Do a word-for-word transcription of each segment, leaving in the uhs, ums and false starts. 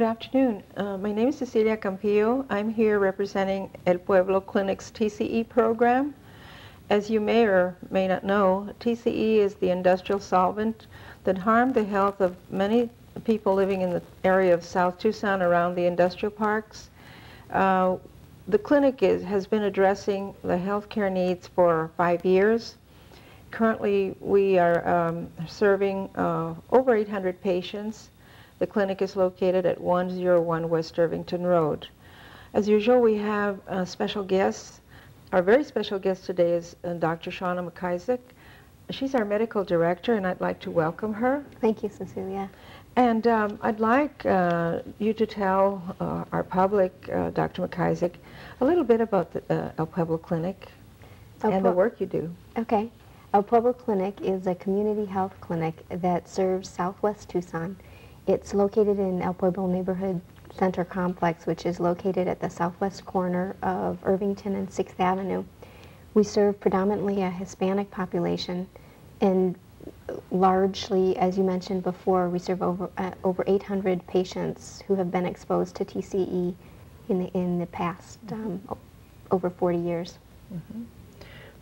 Good afternoon. Uh, my name is Cecilia Campillo. I'm here representing El Pueblo Clinic's T C E program. As you may or may not know, T C E is the industrial solvent that harmed the health of many people living in the area of South Tucson around the industrial parks. Uh, the clinic is, has been addressing the healthcare needs for five years. Currently, we are um, serving uh, over eight hundred patients. The clinic is located at one oh one West Irvington Road. As usual, we have uh, special guests. Our very special guest today is uh, Doctor Shawna McIsaac. She's our medical director, and I'd like to welcome her. Thank you, Cecilia. And um, I'd like uh, you to tell uh, our public, uh, Doctor McIsaac, a little bit about the uh, El Pueblo Clinic El and Pu the work you do. Okay. El Pueblo Clinic is a community health clinic that serves Southwest Tucson. It's located in El Pueblo Neighborhood Center Complex, which is located at the southwest corner of Irvington and sixth Avenue. We serve predominantly a Hispanic population, and largely, as you mentioned before, we serve over uh, over eight hundred patients who have been exposed to T C E in the, in the past um, over forty years. Mm-hmm.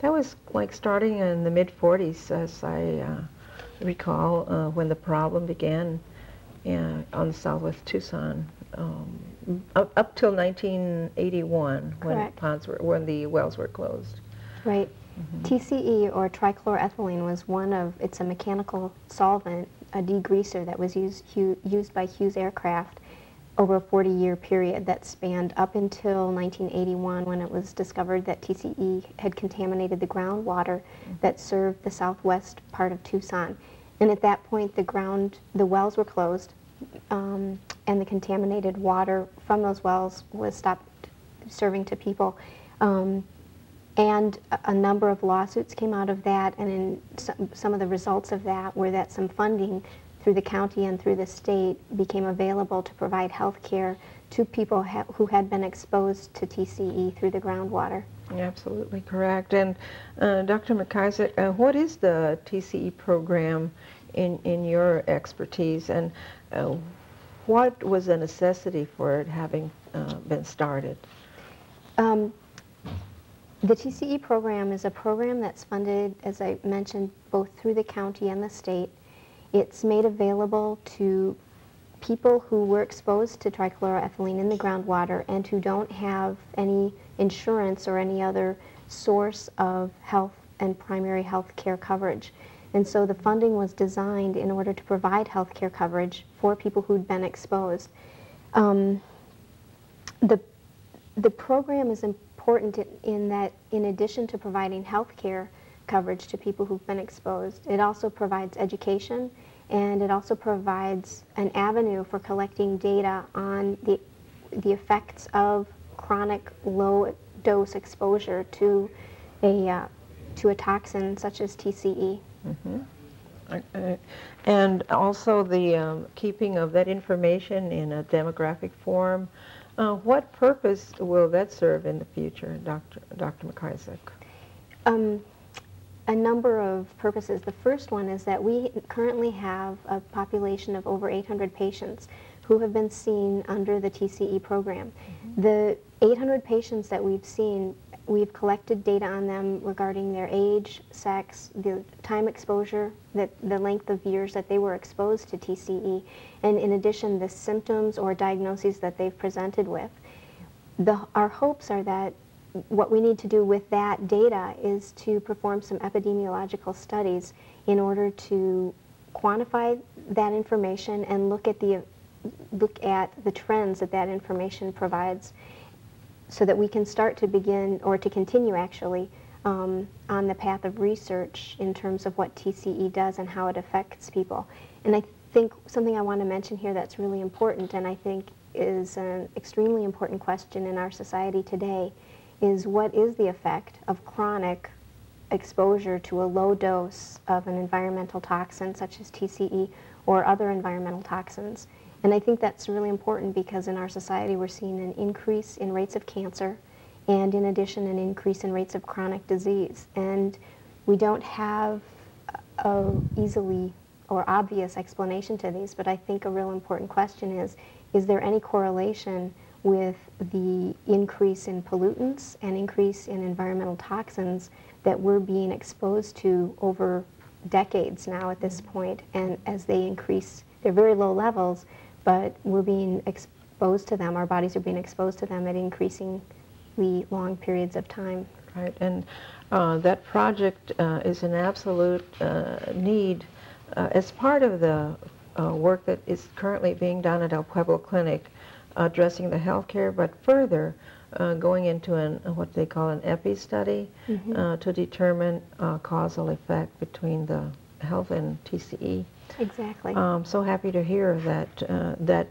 That was like starting in the mid forties, as I uh, recall, uh, when the problem began uh, on Southwest Tucson, um, up, up till nineteen eighty-one, Correct. when ponds were, when the wells were closed. Right. Mm-hmm. T C E, or trichloroethylene, was one of, it's a mechanical solvent, a degreaser that was used, used by Hughes Aircraft over a forty-year period that spanned up until nineteen eighty-one, when it was discovered that T C E had contaminated the groundwater that served the southwest part of Tucson. And at that point, the ground, the wells were closed, um, and the contaminated water from those wells was stopped serving to people. Um, And a number of lawsuits came out of that, and in some, some of the results of that were that some funding through the county and through the state became available to provide health care to people ha who had been exposed to T C E through the groundwater. Absolutely correct. And uh, Doctor McIsaac, uh, what is the T C E program in, in your expertise, and uh, what was the necessity for it having uh, been started? Um, The T C E program is a program that's funded, as I mentioned, both through the county and the state. It's made available to people who were exposed to trichloroethylene in the groundwater and who don't have any insurance or any other source of health and primary health care coverage. And so the funding was designed in order to provide health care coverage for people who'd been exposed. Um, the, the program is important. Important in that, in addition to providing health care coverage to people who've been exposed, it also provides education, and it also provides an avenue for collecting data on the, the effects of chronic low-dose exposure to a, uh, to a toxin such as T C E. Mm-hmm. Uh, and also the um, keeping of that information in a demographic form. Uh, what purpose will that serve in the future, Doctor Doctor McIsaac? Um, a number of purposes. The first one is that we currently have a population of over eight hundred patients who have been seen under the T C E program. Mm-hmm. The eight hundred patients that we've seen, we've collected data on them regarding their age, sex, the time exposure, the, the length of years that they were exposed to T C E, and in addition, the symptoms or diagnoses that they've presented with. The, our hopes are that what we need to do with that data is to perform some epidemiological studies in order to quantify that information and look at the, look at the trends that that information provides, so that we can start to begin, or to continue actually, um, on the path of research in terms of what T C E does and how it affects people. And I think something I want to mention here that's really important, and I think is an extremely important question in our society today, is what is the effect of chronic exposure to a low dose of an environmental toxin such as T C E or other environmental toxins? And I think that's really important because in our society we're seeing an increase in rates of cancer, and in addition an increase in rates of chronic disease. And we don't have a easily or obvious explanation to these, but I think a real important question is, is there any correlation with the increase in pollutants and increase in environmental toxins that we're being exposed to over decades now at this point? And as they increase, they're very low levels, but we're being exposed to them, our bodies are being exposed to them at increasingly long periods of time. Right, and uh, that project uh, is an absolute uh, need uh, as part of the uh, work that is currently being done at El Pueblo Clinic, addressing the healthcare, but further uh, going into an what they call an E P I study, mm-hmm. uh, to determine uh, causal effect between the health and T C E. Exactly. I'm um, so happy to hear that uh, that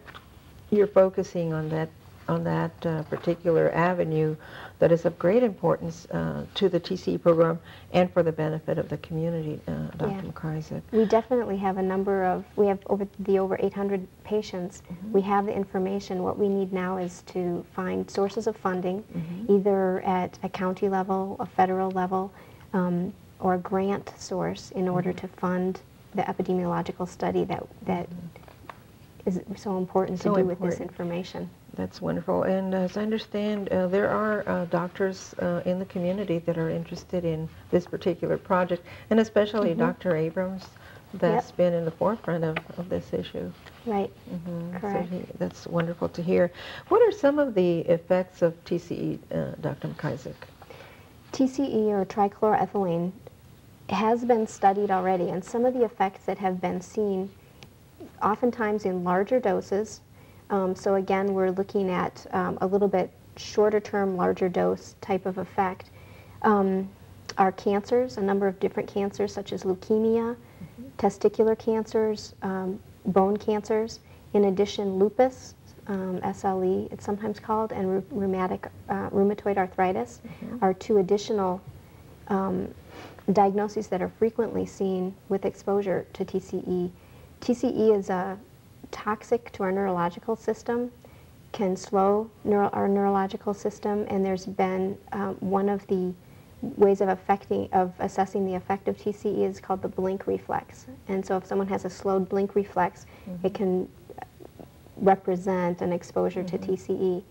you're focusing on that on that uh, particular avenue that is of great importance uh, to the T C E program and for the benefit of the community, uh, Doctor Yeah. McIsaac. We definitely have a number of, we have over the over eight hundred patients. Mm-hmm. We have the information. What we need now is to find sources of funding, mm-hmm. either at a county level, a federal level, um, or a grant source in order mm-hmm. to fund the epidemiological study that, that mm-hmm. is so important so to do important. with this information. That's wonderful. And as I understand, uh, there are uh, doctors uh, in the community that are interested in this particular project, and especially mm-hmm. Doctor Abrams, that's yep. been in the forefront of, of this issue. Right. Mm-hmm. Correct. So he, that's wonderful to hear. What are some of the effects of T C E, uh, Doctor McIsaac? T C E, or trichloroethylene, has been studied already, and some of the effects that have been seen, oftentimes in larger doses. Um, so again, we're looking at um, a little bit shorter term, larger dose type of effect. Um, our cancers, a number of different cancers such as leukemia, mm-hmm. testicular cancers, um, bone cancers, in addition lupus, um, S L E it's sometimes called, and rheumatic, uh, rheumatoid arthritis mm-hmm. are two additional um, diagnoses that are frequently seen with exposure to T C E. T C E is a toxic to our neurological system, can slow neuro our neurological system, and there's been um, one of the ways of affecting of assessing the effect of T C E is called the blink reflex. And so if someone has a slowed blink reflex, mm-hmm. it can represent an exposure mm-hmm. to T C E.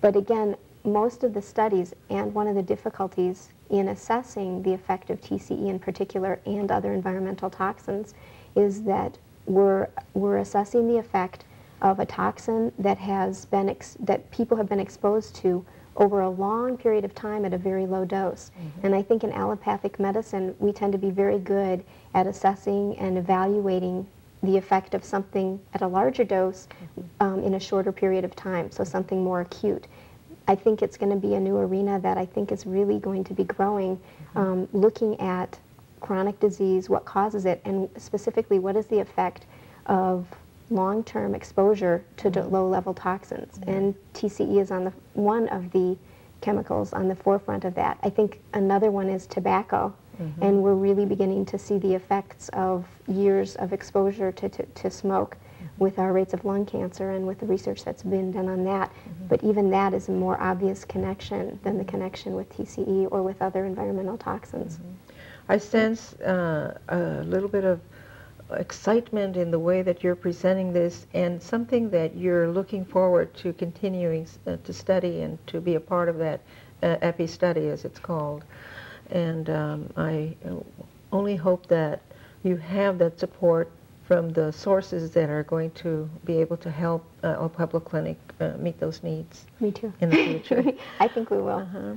But again, most of the studies, and one of the difficulties in assessing the effect of T C E in particular and other environmental toxins, is that We're, we're assessing the effect of a toxin that has been ex that people have been exposed to over a long period of time at a very low dose. Mm-hmm. And I think in allopathic medicine, we tend to be very good at assessing and evaluating the effect of something at a larger dose mm-hmm. um, in a shorter period of time, so something more acute. I think it's going to be a new arena that I think is really going to be growing, mm-hmm. um, looking at chronic disease, what causes it, and specifically what is the effect of long-term exposure to mm-hmm. low-level toxins. Mm-hmm. And T C E is on the one of the chemicals on the forefront of that. I think another one is tobacco, mm-hmm. and we're really beginning to see the effects of years of exposure to, to, to smoke mm-hmm. with our rates of lung cancer and with the research that's been done on that. Mm-hmm. But even that is a more obvious connection than the connection with T C E or with other environmental toxins. Mm-hmm. I sense uh, a little bit of excitement in the way that you're presenting this, and something that you're looking forward to continuing uh, to study and to be a part of that uh, E P I study, as it's called. And um, I only hope that you have that support from the sources that are going to be able to help uh, El Pueblo Clinic uh, meet those needs. Me too. In the future. I think we will. Uh-huh.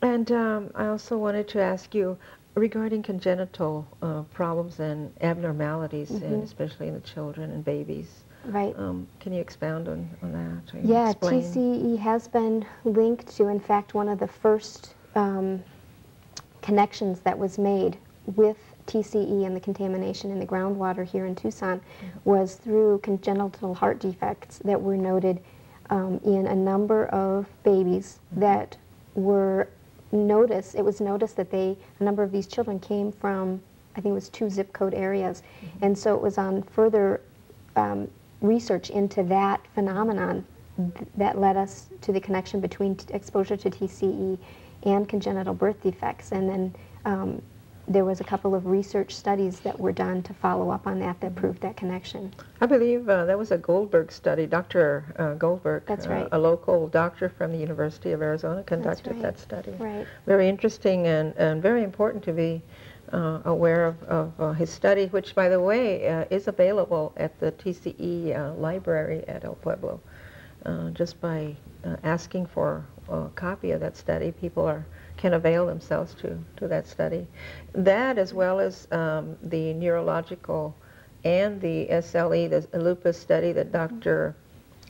And um, I also wanted to ask you, regarding congenital uh, problems and abnormalities, mm-hmm. and especially in the children and babies, right? Um, can you expound on, on that? Yeah, explain? T C E has been linked to, in fact, one of the first um, connections that was made with T C E and the contamination in the groundwater here in Tucson was through congenital heart defects that were noted um, in a number of babies that were notice, it was noticed that they, a number of these children came from, I think it was two zip code areas, mm-hmm. and so it was on further um, research into that phenomenon th that led us to the connection between t exposure to T C E and congenital birth defects, and then um, there was a couple of research studies that were done to follow up on that that proved that connection. I believe uh, that was a Goldberg study, Doctor Uh, Goldberg, That's right. uh, a local doctor from the University of Arizona conducted right. that study. Right. Very interesting and, and very important to be uh, aware of, of uh, his study, which, by the way, uh, is available at the T C E uh, library at El Pueblo. Uh, just by uh, asking for a copy of that study, people are can avail themselves to, to that study. That, as well as um, the neurological and the S L E, the lupus study that Doctor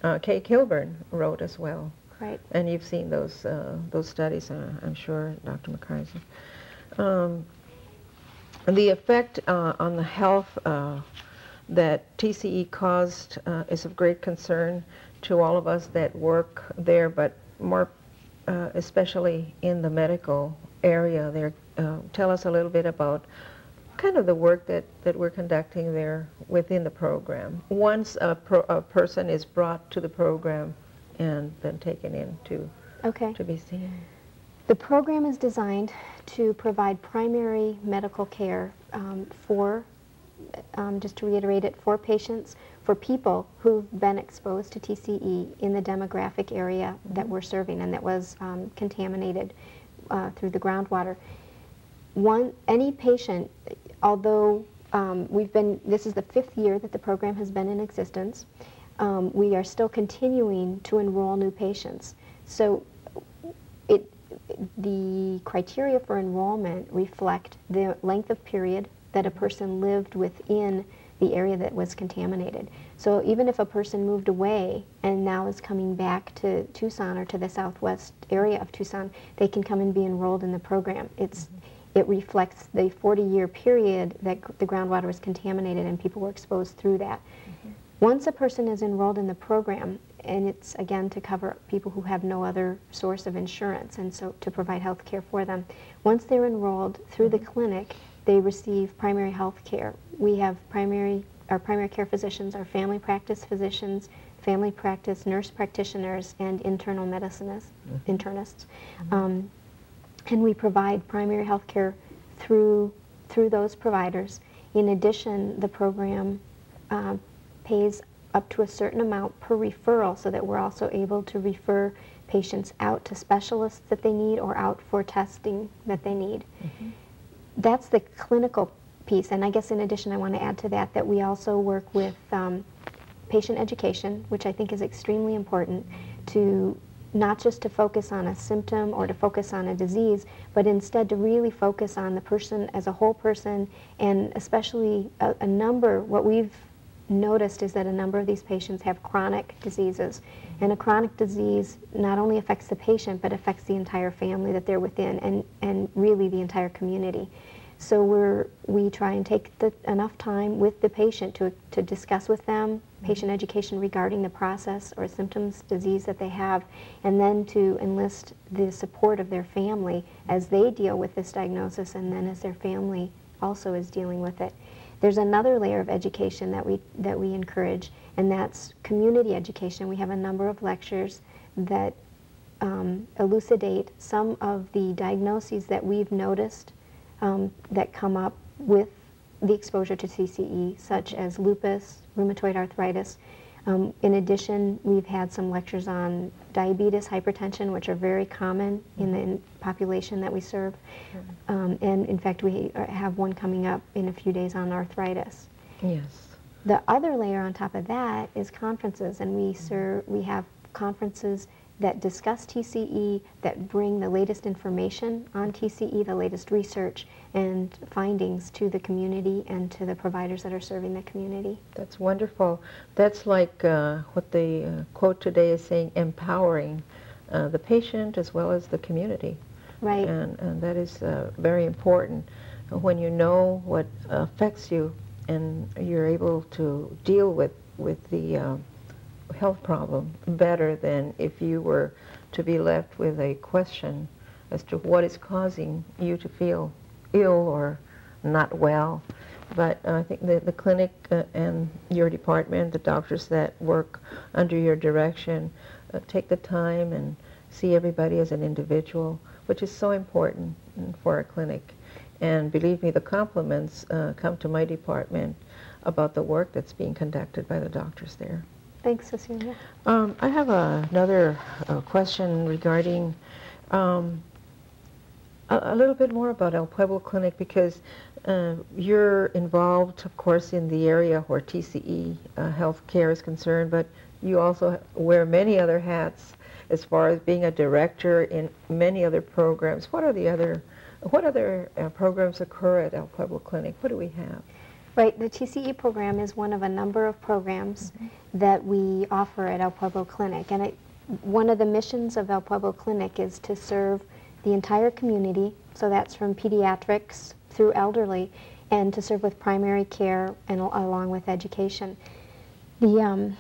Uh, Kay Kilburn wrote as well. Right. And you've seen those uh, those studies, uh, I'm sure, Doctor McIsaac. Um, the effect uh, on the health uh, that T C E caused uh, is of great concern to all of us that work there, but more uh, especially in the medical area there. Uh, tell us a little bit about kind of the work that, that we're conducting there within the program. Once a, pro a person is brought to the program and then taken in to, okay. to be seen. The program is designed to provide primary medical care um, for, um, just to reiterate it, for patients, for people who've been exposed to T C E in the demographic area that we're serving and that was um, contaminated uh, through the groundwater. One, any patient, although um, we've been, this is the fifth year that the program has been in existence, um, we are still continuing to enroll new patients. So it, the criteria for enrollment reflect the length of period that a person lived within the area that was contaminated. So even if a person moved away and now is coming back to Tucson or to the southwest area of Tucson, they can come and be enrolled in the program. It's, mm-hmm. It reflects the forty-year period that the groundwater was contaminated and people were exposed through that. Mm-hmm. Once a person is enrolled in the program, and it's again to cover people who have no other source of insurance and so to provide health care for them, once they're enrolled through mm-hmm. the clinic, they receive primary health care. We have primary, our primary care physicians, our family practice physicians, family practice nurse practitioners, and internal medicinists, mm-hmm. internists. Mm-hmm. um, and we provide primary health care through, through those providers. In addition, the program uh, pays up to a certain amount per referral so that we're also able to refer patients out to specialists that they need or out for testing that they need. Mm-hmm. That's the clinical piece, and I guess in addition I want to add to that that we also work with um, patient education, which I think is extremely important, to not just to focus on a symptom or to focus on a disease, but instead to really focus on the person as a whole person, and especially a, a number, what we've noticed is that a number of these patients have chronic diseases, and a chronic disease not only affects the patient but affects the entire family that they're within, and and really the entire community. So we're we try and take the, enough time with the patient to to discuss with them patient education regarding the process or symptoms, disease that they have, and then to enlist the support of their family as they deal with this diagnosis, and then as their family also is dealing with it. There's another layer of education that we that we encourage, and that's community education. We have a number of lectures that um, elucidate some of the diagnoses that we've noticed um, that come up with the exposure to T C E, such as lupus, rheumatoid arthritis. Um, in addition, we've had some lectures on diabetes, hypertension, which are very common in the population that we serve. Um, and in fact, we have one coming up in a few days on arthritis. Yes. The other layer on top of that is conferences, and we serve, we have conferences that discuss T C E, that bring the latest information on T C E, the latest research and findings to the community and to the providers that are serving the community. That's wonderful. That's like uh, what the uh, quote today is saying, empowering uh, the patient as well as the community. Right. And, and that is uh, very important. When you know what affects you and you're able to deal with, with the uh, health problem better than if you were to be left with a question as to what is causing you to feel ill or not well. But uh, I think the, the clinic uh, and your department, the doctors that work under your direction, uh, take the time and see everybody as an individual, which is so important for a clinic. And believe me, the compliments uh, come to my department about the work that's being conducted by the doctors there. Thanks, Cecilia. Um, I have a, another uh, question regarding um, a, a little bit more about El Pueblo Clinic, because uh, you're involved, of course, in the area where T C E uh, health care is concerned, but you also wear many other hats as far as being a director in many other programs. What are the other What other uh, programs occur at El Pueblo Clinic? What do we have? Right, the T C E program is one of a number of programs mm-hmm. that we offer at El Pueblo Clinic. And it, one of the missions of El Pueblo Clinic is to serve the entire community, so that's from pediatrics through elderly, and to serve with primary care and along with education. The, um,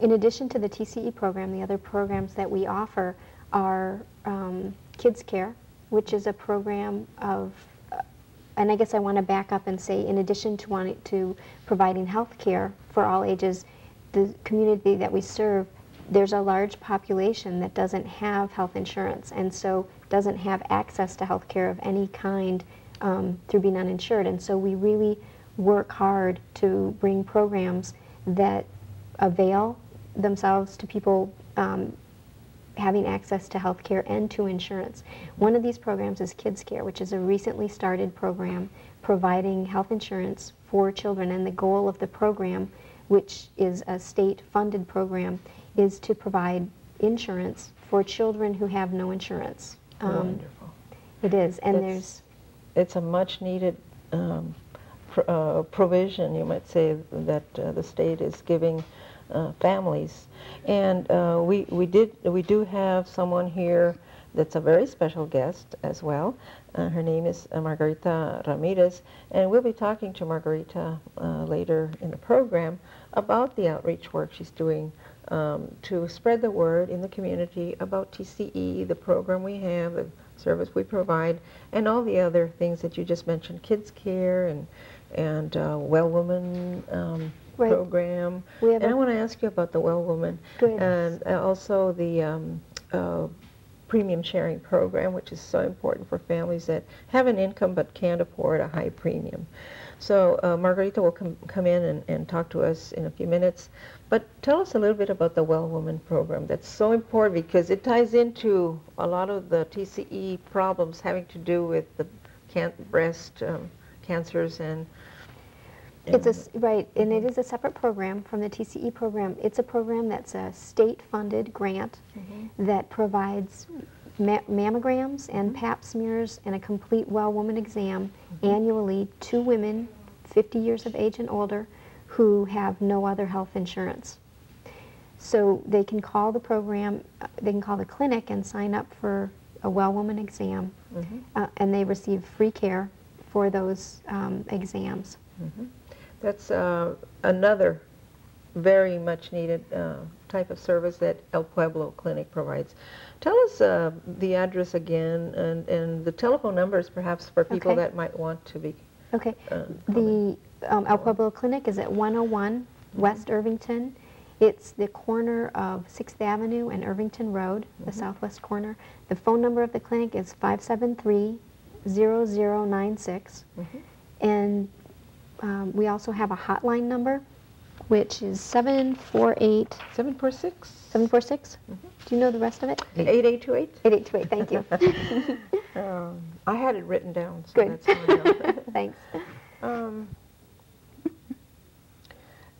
in addition to the T C E program, the other programs that we offer are um, Kids Care, which is a program of, uh, and I guess I want to back up and say, in addition to wanting to providing health care for all ages, the community that we serve, there's a large population that doesn't have health insurance and so doesn't have access to health care of any kind um, through being uninsured. And so we really work hard to bring programs that avail themselves to people um, having access to health care and to insurance. One of these programs is Kids Care, which is a recently started program providing health insurance for children, and the goal of the program, which is a state-funded program, is to provide insurance for children who have no insurance. Um, Wonderful. It is, and it's, there's... It's a much-needed um, pr uh, provision, you might say, that uh, the state is giving Uh, families, and uh, we we did we do have someone here that's a very special guest as well. Uh, her name is uh, Margarita Ramirez, and we'll be talking to Margarita uh, later in the program about the outreach work she's doing um, to spread the word in the community about T C E, the program we have, the service we provide, and all the other things that you just mentioned, Kids Care and and uh, Well Woman. Um, Right. program. And I want to ask you about the Well Woman and also the um, uh, premium sharing program, which is so important for families that have an income but can't afford a high premium. So uh, Margarita will com come in and, and talk to us in a few minutes, but tell us a little bit about the Well Woman program. That's so important because it ties into a lot of the T C E problems having to do with the can breast um, cancers and It's a, right, and it is a separate program from the T C E program. It's a program that's a state-funded grant mm-hmm. that provides ma mammograms and pap smears and a complete Well Woman exam mm-hmm. annually to women fifty years of age and older who have no other health insurance. So they can call the program, they can call the clinic and sign up for a Well Woman exam, mm-hmm. uh, and they receive free care for those um, exams. Mm-hmm. That's uh, another very much needed uh, type of service that El Pueblo Clinic provides. Tell us uh, the address again and, and the telephone numbers perhaps for people okay. that might want to be. Okay. Uh, the um, El Pueblo Clinic is at one oh one mm-hmm. West Irvington. It's the corner of sixth avenue and Irvington Road, mm-hmm. the southwest corner. The phone number of the clinic is five seven three, zero zero nine six. Mm-hmm. And Um, we also have a hotline number, which is seven four eight... seven four six? seven four six? Mm-hmm. Do you know the rest of it? eight eight two eight? eight eight two eight, thank you. um, I had it written down, so Good. That's Thanks. Um,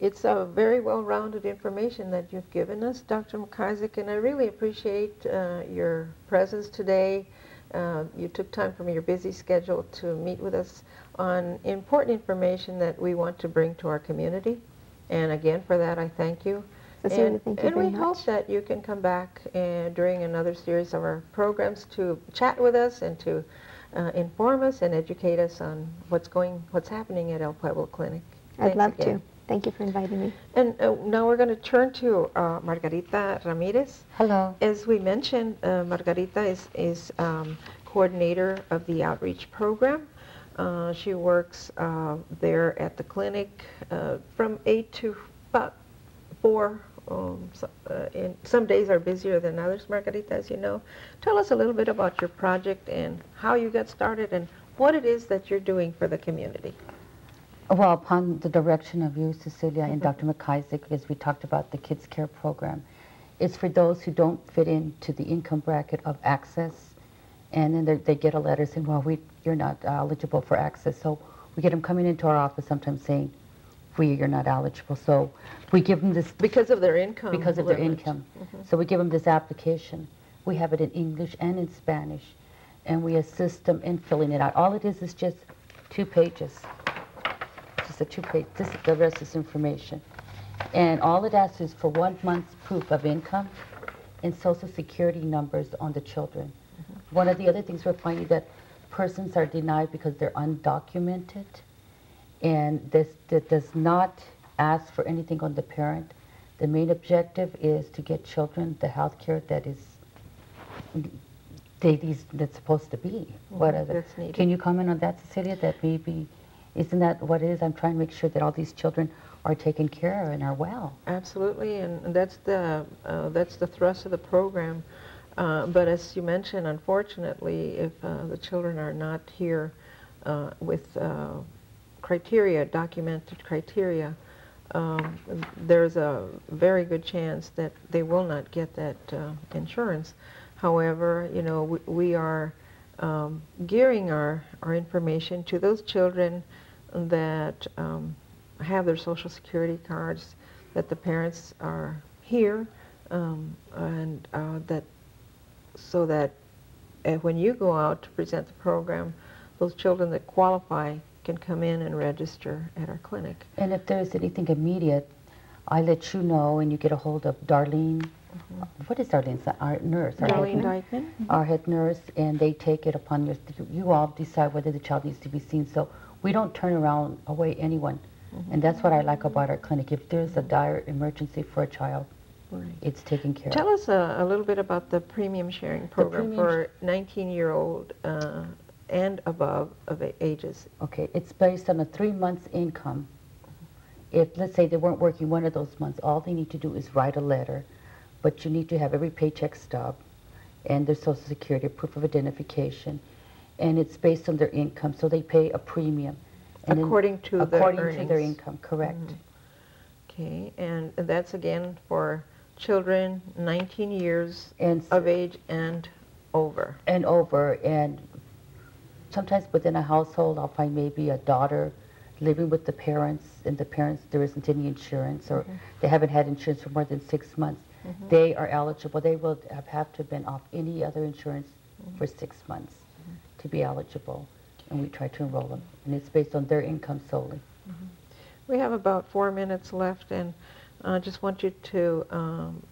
it's a very well-rounded information that you've given us, Doctor McIsaac, and I really appreciate uh, your presence today. Uh, you took time from your busy schedule to meet with us on important information that we want to bring to our community. And again, for that, I thank you. Cecilia, and thank you and very we much. Hope that you can come back uh, during another series of our programs to chat with us and to uh, inform us and educate us on what's going, what's happening at El Pueblo Clinic. Thanks I'd love again. to. Thank you for inviting me. And uh, now we're going to turn to uh, Margarita Ramirez. Hello. As we mentioned, uh, Margarita is, is um, coordinator of the outreach program. Uh, she works uh, there at the clinic uh, from eight to about four. Um, so, uh, and some days are busier than others, Margarita, as you know. Tell us a little bit about your project and how you got started and what it is that you're doing for the community. Well, upon the direction of you, Cecilia, and Doctor McIsaac, as we talked about the Kids Care program, it's for those who don't fit into the income bracket of access, and then they get a letter saying, well, we, you're not eligible for access. So we get them coming into our office sometimes saying, we, you're not eligible. So we give them this. Because of their income. Because of limit. Their income. Mm-hmm. So we give them this application. We have it in English and in Spanish, and we assist them in filling it out. All it is is just two pages. Just a two page, this, the rest is information. And all it asks is for one month's proof of income and social security numbers on the children. Mm-hmm. One of the other things we're finding that persons are denied because they're undocumented, and this, that does not ask for anything on the parent. The main objective is to get children the health care that is They, these, that's supposed to be. What are the, can you comment on that, Cecilia? That maybe, isn't that what it is? I'm trying to make sure that all these children are taken care of and are well. Absolutely, and that's the, uh, that's the thrust of the program. Uh, but as you mentioned, unfortunately, if uh, the children are not here uh, with uh, criteria, documented criteria, um, there's a very good chance that they will not get that uh, insurance. However, you know, we, we are um, gearing our, our information to those children that um, have their social security cards, that the parents are here, um, and uh, that so that uh, when you go out to present the program, those children that qualify can come in and register at our clinic. And if there's anything immediate, I let you know and you get a hold of Darlene. Mm-hmm. What is Darlene's our nurse? Our Darlene Dyckman. Mm-hmm. Our head nurse, and they take it upon your, you all decide whether the child needs to be seen. So we don't turn around away anyone. Mm-hmm. And that's what I like about our clinic. If there's a dire emergency for a child, right, it's taken care Tell of. Tell us a, a little bit about the premium sharing program premium for nineteen-year-old uh, and above of ages. Okay, it's based on a three months income. If, let's say, they weren't working one of those months, all they need to do is write a letter. But you need to have every paycheck stub and their social security, proof of identification, and it's based on their income, so they pay a premium. And according to their earnings. According to their income, correct. Mm-hmm. Okay, and that's again for children nineteen years and, of age and over. And over, and sometimes within a household I'll find maybe a daughter living with the parents, and the parents, there isn't any insurance, or mm-hmm. they haven't had insurance for more than six months. Mm-hmm. They are eligible. They will have to have been off any other insurance mm-hmm. for six months mm-hmm. to be eligible, and we try to enroll them. And it's based on their income solely. Mm-hmm. We have about four minutes left, and I uh, just want you to um,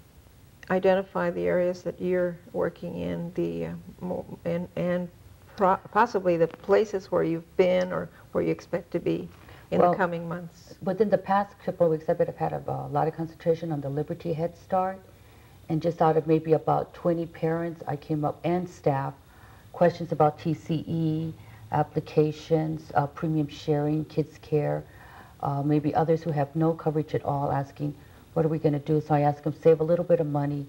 identify the areas that you're working in, the uh, and, and pro possibly the places where you've been or where you expect to be in well, the coming months. Within the past couple of weeks, I bet I've had a, a lot of concentration on the Liberty Head Start, and just out of maybe about twenty parents, I came up, and staff, questions about T C E, applications, uh, premium sharing, Kids Care, uh, maybe others who have no coverage at all asking, what are we going to do? So I ask them, save a little bit of money.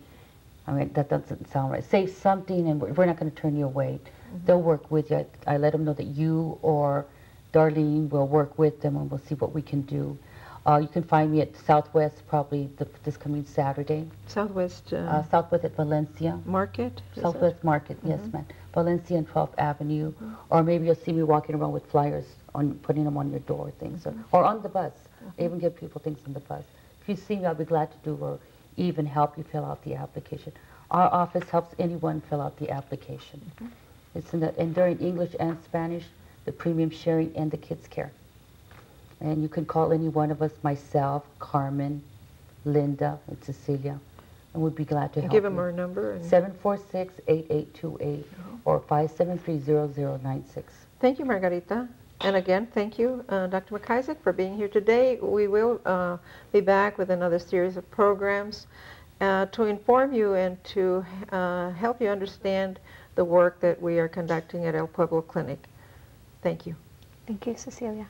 I mean, that doesn't sound right. Save something, and we're not going to turn you away. Mm-hmm. They'll work with you. I, I let them know that you or Darlene will work with them, and we'll see what we can do. Uh, you can find me at Southwest probably the, this coming Saturday. Southwest? Uh, uh, Southwest at Valencia. Market? Southwest Market, mm-hmm. yes, ma'am. Valencia and twelfth Avenue. Mm-hmm. Or maybe you'll see me walking around with flyers, on putting them on your door, things. Mm-hmm. Or, or on the bus. Mm-hmm. I even give people things on the bus. If you see me, I'll be glad to do or even help you fill out the application. Our office helps anyone fill out the application. Mm-hmm. It's in the, and they're in English and Spanish, the premium sharing, and the Kids Care. And you can call any one of us, myself, Carmen, Linda, and Cecilia, and we'd be glad to help you. Give them our number. seven four six, eight eight two eight or five seven three, zero zero nine six. Thank you, Margarita. And again, thank you, uh, Doctor McIsaac, for being here today. We will uh, be back with another series of programs uh, to inform you and to uh, help you understand the work that we are conducting at El Pueblo Clinic. Thank you. Thank you, Cecilia.